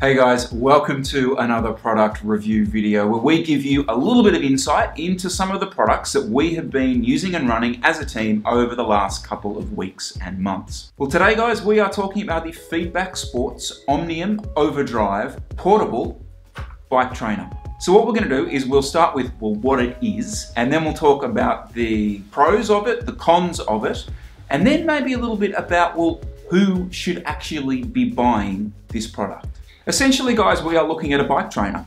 Hey guys, welcome to another product review video where we give you a little bit of insight into some of the products that we have been using and running as a team over the last couple of weeks and months. Well, today guys, we are talking about the Feedback Sports Omnium Overdrive Portable Bike Trainer. So what we're gonna do is we'll start with, well, what it is, and then we'll talk about the pros of it, the cons of it, and then maybe a little bit about, well, who should actually be buying this product. Essentially, guys, we are looking at a bike trainer,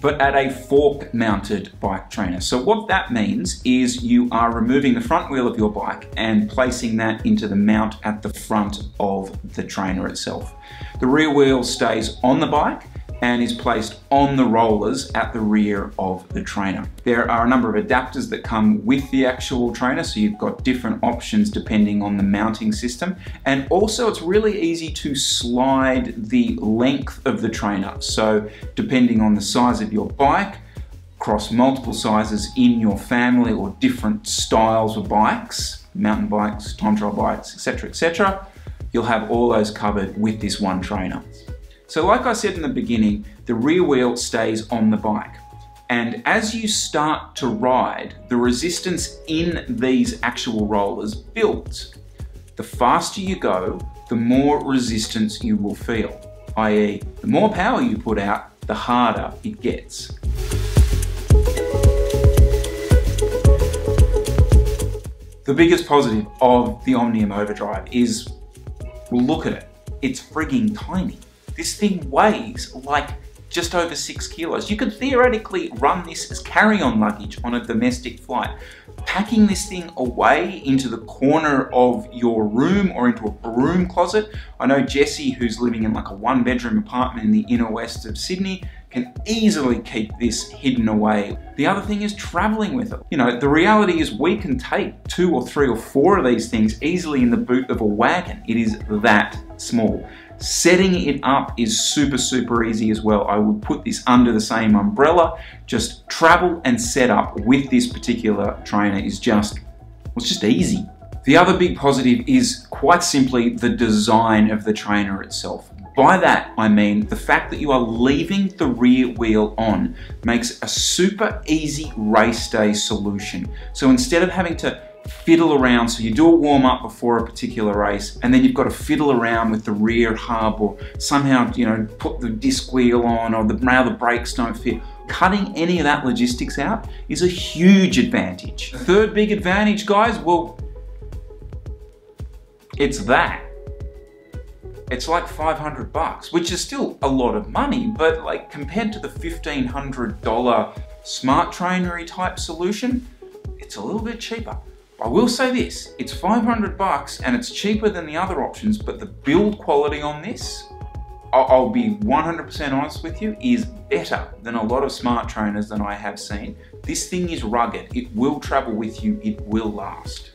but at a fork-mounted bike trainer. So what that means is you are removing the front wheel of your bike and placing that into the mount at the front of the trainer itself. The rear wheel stays on the bike and is placed on the rollers at the rear of the trainer. There are a number of adapters that come with the actual trainer, so you've got different options depending on the mounting system. And also it's really easy to slide the length of the trainer. So depending on the size of your bike, across multiple sizes in your family or different styles of bikes, mountain bikes, time trial bikes, etc., you'll have all those covered with this one trainer. So like I said in the beginning, the rear wheel stays on the bike. And as you start to ride, the resistance in these actual rollers builds. The faster you go, the more resistance you will feel, i.e., the more power you put out, the harder it gets. The biggest positive of the Omnium Overdrive is, well, look at it, it's frigging tiny. This thing weighs like just over 6 kilos. You could theoretically run this as carry-on luggage on a domestic flight. Packing this thing away into the corner of your room or into a broom closet. I know Jessie, who's living in like a one-bedroom apartment in the inner west of Sydney, can easily keep this hidden away. The other thing is traveling with it. You know, the reality is we can take 2 or 3 or 4 of these things easily in the boot of a wagon. It is that small. Setting it up is super easy as well. I would put this under the same umbrella. Just travel and set up with this particular trainer is just, well, it's just easy. The other big positive is quite simply the design of the trainer itself. By that, I mean the fact that you are leaving the rear wheel on makes a super easy race day solution. So instead of having to fiddle around, so you do a warm-up before a particular race and then you've got to fiddle around with the rear hub or somehow, you know, put the disc wheel on or now the brakes don't fit. Cutting any of that logistics out is a huge advantage. The third big advantage, guys, well, it's that. It's like $500, which is still a lot of money, but like compared to the $1,500 smart trainery type solution, it's a little bit cheaper. I will say this, it's $500 and it's cheaper than the other options, but the build quality on this, I'll be 100% honest with you, is better than a lot of smart trainers that I have seen. This thing is rugged, it will travel with you, it will last.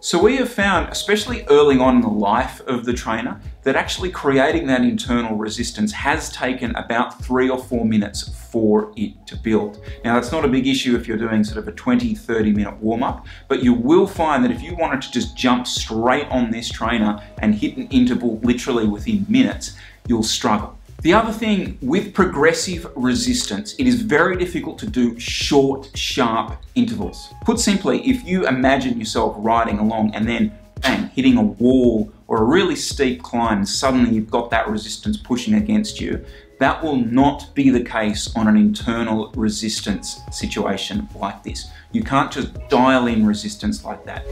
So we have found, especially early on in the life of the trainer, that actually creating that internal resistance has taken about 3 or 4 minutes for it to build. Now that's not a big issue if you're doing sort of a 20-30 minute warm-up, but you will find that if you wanted to just jump straight on this trainer and hit an interval literally within minutes, you'll struggle. The other thing with progressive resistance, it is very difficult to do short, sharp intervals. Put simply, if you imagine yourself riding along and then bang, hitting a wall or a really steep climb, suddenly you've got that resistance pushing against you. That will not be the case on an internal resistance situation like this. You can't just dial in resistance like that.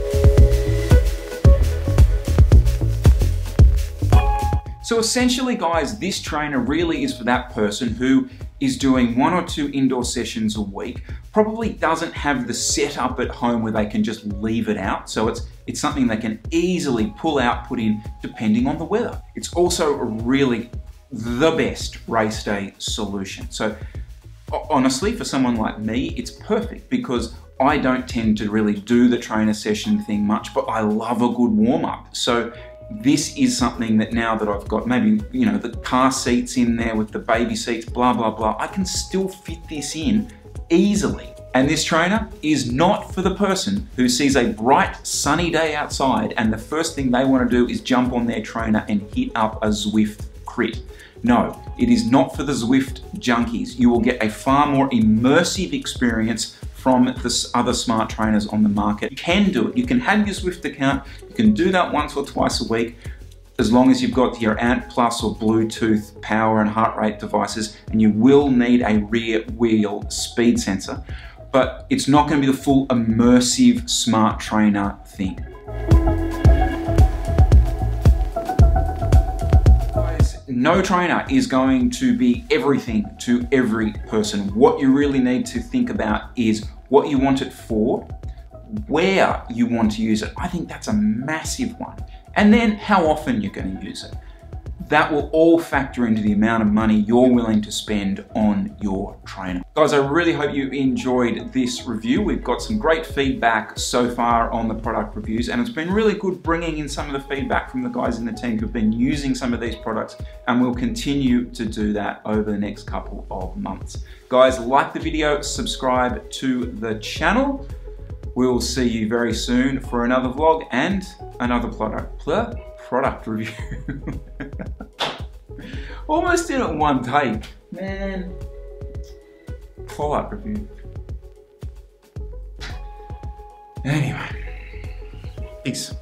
So essentially, guys, this trainer really is for that person who is doing 1 or 2 indoor sessions a week, probably doesn't have the setup at home where they can just leave it out. So it's something they can easily pull out, put in, depending on the weather. It's also really the best race day solution. So honestly, for someone like me, it's perfect because I don't tend to really do the trainer session thing much, but I love a good warm up. So this is something that now that I've got maybe, you know, the car seats in there with the baby seats, blah, blah, blah, I can still fit this in easily And this trainer is not for the person who sees a bright, sunny day outside and the first thing they want to do is jump on their trainer and hit up a Zwift crit. No, it is not for the Zwift junkies. You will get a far more immersive experience from the other smart trainers on the market. You can do it. You can have your Zwift account. You can do that once or twice a week, as long as you've got your Ant Plus or Bluetooth power and heart rate devices, and you will need a rear wheel speed sensor. But it's not going to be the full immersive smart trainer thing. No trainer is going to be everything to every person. What you really need to think about is what you want it for, where you want to use it. I think that's a massive one. And then how often you're going to use it. That will all factor into the amount of money you're willing to spend on your trainer. Guys, I really hope you enjoyed this review. We've got some great feedback so far on the product reviews, and it's been really good bringing in some of the feedback from the guys in the team who've been using some of these products, and we'll continue to do that over the next couple of months. Guys, like the video, subscribe to the channel. We'll see you very soon for another vlog and another product review. Almost did it one take, man. Follow-up review. Anyway, peace.